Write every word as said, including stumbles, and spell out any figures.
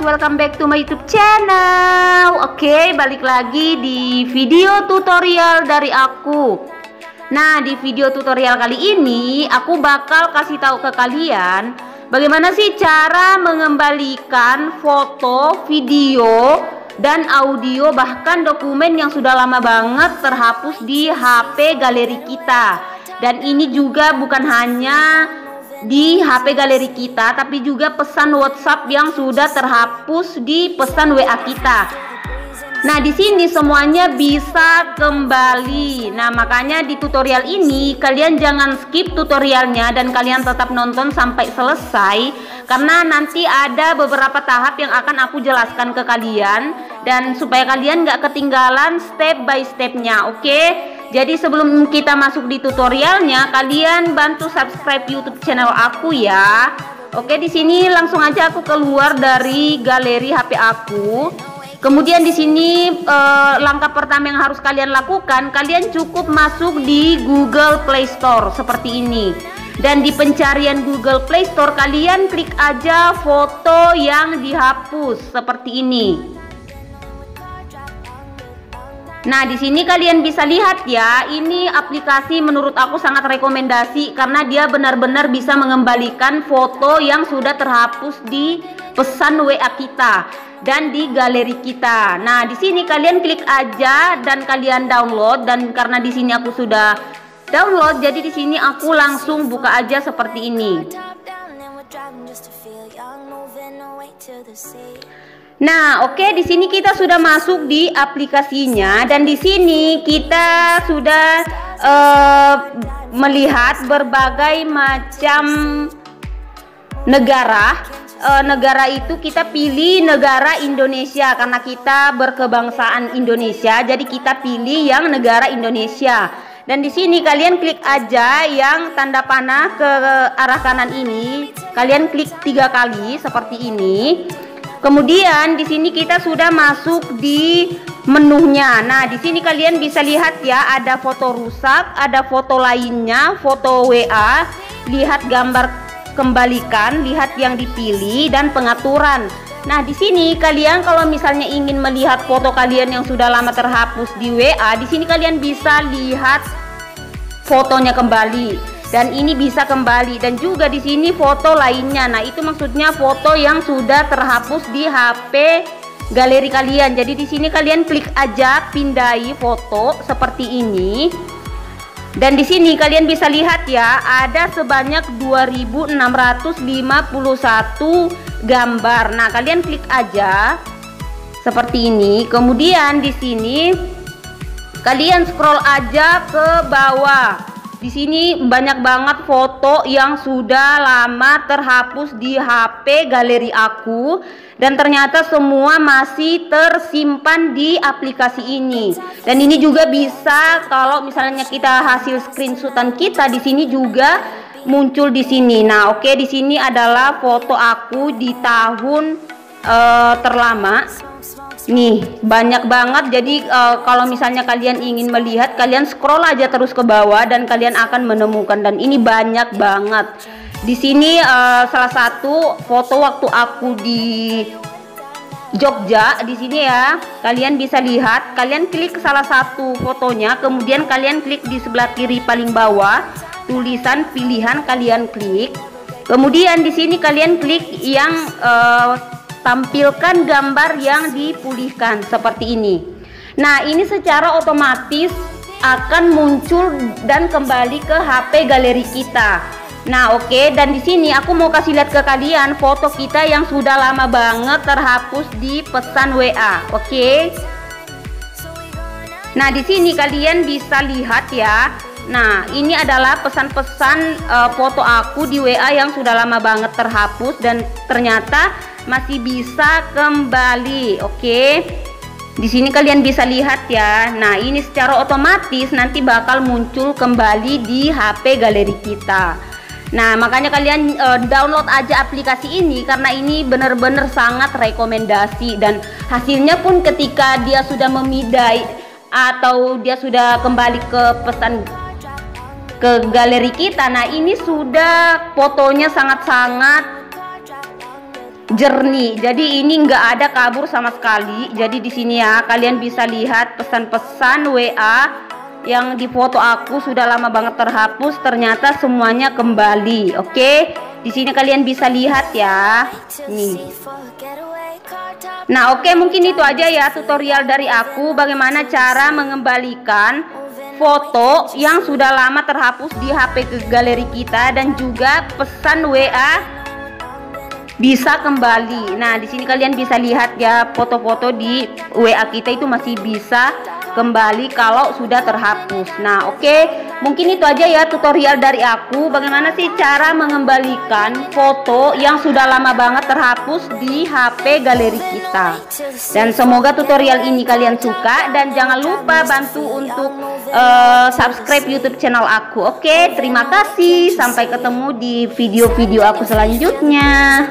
Welcome back to my YouTube channel. Oke, balik lagi di video tutorial dari aku. Nah, di video tutorial kali ini aku bakal kasih tahu ke kalian bagaimana sih cara mengembalikan foto, video, dan audio bahkan dokumen yang sudah lama banget terhapus di H P galeri kita. Dan ini juga bukan hanya di H P galeri kita, tapi juga pesan WhatsApp yang sudah terhapus di pesan W A kita. Nah, di sini semuanya bisa kembali. Nah, makanya di tutorial ini kalian jangan skip tutorialnya dan kalian tetap nonton sampai selesai, karena nanti ada beberapa tahap yang akan aku jelaskan ke kalian dan supaya kalian nggak ketinggalan step by stepnya. Oke. Jadi sebelum kita masuk di tutorialnya, kalian bantu subscribe YouTube channel aku ya. Oke, di sini langsung aja aku keluar dari galeri H P aku. Kemudian di sini eh, langkah pertama yang harus kalian lakukan, kalian cukup masuk di Google Play Store seperti ini. Dan di pencarian Google Play Store kalian klik aja foto yang dihapus seperti ini. Nah, di sini kalian bisa lihat ya, ini aplikasi menurut aku sangat rekomendasi karena dia benar-benar bisa mengembalikan foto yang sudah terhapus di pesan W A kita dan di galeri kita. Nah, di sini kalian klik aja dan kalian download, dan karena di sini aku sudah download, jadi di sini aku langsung buka aja seperti ini. Nah, oke, di sini kita sudah masuk di aplikasinya dan di sini kita sudah uh, melihat berbagai macam negara. Uh, negara itu kita pilih negara Indonesia karena kita berkebangsaan Indonesia. Jadi kita pilih yang negara Indonesia. Dan di sini kalian klik aja yang tanda panah ke arah kanan ini. Kalian klik tiga kali seperti ini. Kemudian di sini kita sudah masuk di menunya. Nah, di sini kalian bisa lihat ya, ada foto rusak, ada foto lainnya, foto W A, lihat gambar kembalikan, lihat yang dipilih dan pengaturan. Nah, di sini kalian kalau misalnya ingin melihat foto kalian yang sudah lama terhapus di W A, di sini kalian bisa lihat fotonya kembali. Dan ini bisa kembali, dan juga di sini foto lainnya. Nah, itu maksudnya foto yang sudah terhapus di H P galeri kalian. Jadi di sini kalian klik aja pindai foto seperti ini. Dan di sini kalian bisa lihat ya, ada sebanyak dua ribu enam ratus lima puluh satu gambar. Nah, kalian klik aja seperti ini. Kemudian di sini kalian scroll aja ke bawah. Di sini banyak banget foto yang sudah lama terhapus di H P galeri aku, dan ternyata semua masih tersimpan di aplikasi ini. Dan ini juga bisa kalau misalnya kita hasil screenshotan kita di sini juga muncul di sini. Nah, oke, di sini adalah foto aku di tahun uh, terlama. Nih, banyak banget. Jadi uh, kalau misalnya kalian ingin melihat, kalian scroll aja terus ke bawah dan kalian akan menemukan, dan ini banyak banget. Di sini uh, salah satu foto waktu aku di Jogja di sini ya. Kalian bisa lihat, kalian klik salah satu fotonya, kemudian kalian klik di sebelah kiri paling bawah tulisan pilihan, kalian klik. Kemudian di sini kalian klik yang uh, tampilkan gambar yang dipulihkan seperti ini. Nah, ini secara otomatis akan muncul dan kembali ke H P galeri kita. Nah, oke, okay. Dan di sini aku mau kasih lihat ke kalian foto kita yang sudah lama banget terhapus di pesan W A. Oke. Okay. Nah, di sini kalian bisa lihat ya. Nah, ini adalah pesan-pesan uh, foto aku di W A yang sudah lama banget terhapus dan ternyata masih bisa kembali. Oke. Di sini kalian bisa lihat ya. Nah, ini secara otomatis nanti bakal muncul kembali di H P galeri kita. Nah, makanya kalian uh, download aja aplikasi ini karena ini bener-bener sangat rekomendasi, dan hasilnya pun ketika dia sudah memindai atau dia sudah kembali ke pesan ke galeri kita, nah ini sudah fotonya sangat-sangat jernih. Jadi ini nggak ada kabur sama sekali. Jadi di sini ya kalian bisa lihat pesan-pesan W A yang di foto aku sudah lama banget terhapus, ternyata semuanya kembali. Oke, okay? Di sini kalian bisa lihat ya. Nih. Nah, oke, okay, mungkin itu aja ya tutorial dari aku bagaimana cara mengembalikan foto yang sudah lama terhapus di H P ke galeri kita, dan juga pesan W A bisa kembali. Nah, di sini kalian bisa lihat ya foto-foto di W A kita itu masih bisa kembali kalau sudah terhapus. Nah, oke, okay. Mungkin itu aja ya tutorial dari aku bagaimana sih cara mengembalikan foto yang sudah lama banget terhapus di H P galeri kita. Dan semoga tutorial ini kalian suka, dan jangan lupa bantu untuk uh, subscribe YouTube channel aku. Oke, okay, terima kasih, sampai ketemu di video-video aku selanjutnya.